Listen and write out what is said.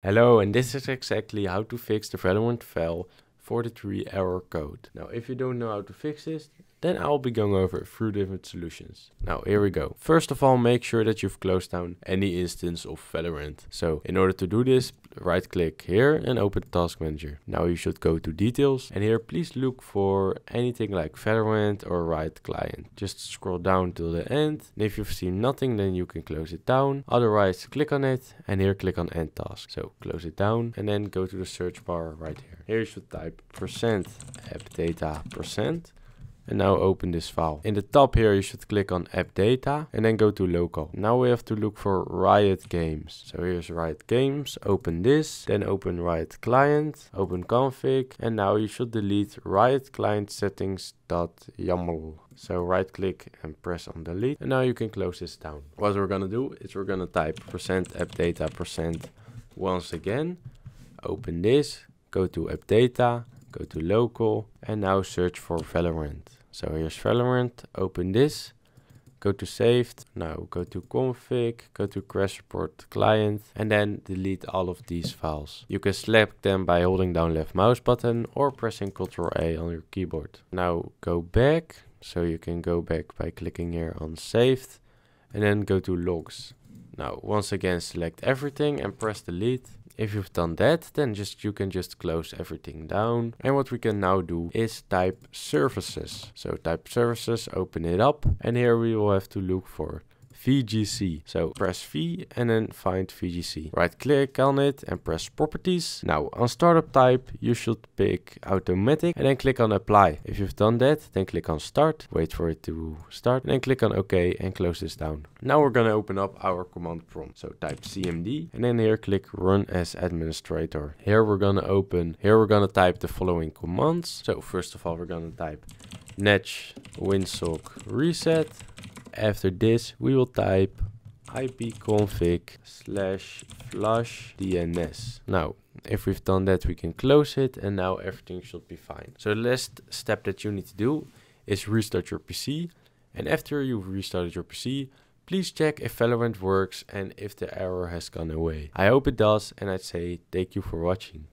Hello, and this is exactly how to fix the Valorant VAL 43 error code. Now, if you don't know how to fix this, then I'll be going over a few different solutions. Now, here we go. First of all, make sure that you've closed down any instance of Valorant. So, in order to do this, right click here and open Task Manager. Now, you should go to Details, and here please look for anything like Valorant or Riot Client. Just scroll down till the end, and if you've seen nothing, then you can close it down. Otherwise, click on it, and here click on End Task. So, close it down, and then go to the search bar right here. Here you should type %appdata%. And now open this file. In the top here, you should click on app data and then go to local. Now we have to look for Riot Games. So here's Riot Games, open this, then open Riot Client, open config, and now you should delete Riot Client settings.yaml. So right click and press on delete. And now you can close this down. What we're gonna do is we're gonna type %appdata% once again, open this, go to app data, go to local, and now search for Valorant. So here's Valorant, open this, go to saved, now go to config, go to crash report client, and then delete all of these files. You can select them by holding down left mouse button or pressing Ctrl+A on your keyboard. Now go back, so you can go back by clicking here on saved, and then go to logs. Now once again select everything and press delete. If you've done that, then you can just close everything down. And what we can now do is type services. So type services, open it up, and here we will have to look for VGC. So press V and then find VGC. Right click on it and press properties. Now on startup type, you should pick automatic and then click on apply. If you've done that, then click on start, wait for it to start, and then click on OK and close this down. Now we're going to open up our command prompt. So type CMD and then here click run as administrator. Here we're going to type the following commands. So first of all, we're going to type netsh winsock reset. After this, we will type ipconfig /flush DNS. Now, if we've done that, we can close it, and now everything should be fine. So the last step that you need to do is restart your PC. And after you've restarted your PC, please check if Valorant works and if the error has gone away. I hope it does, and I'd say thank you for watching.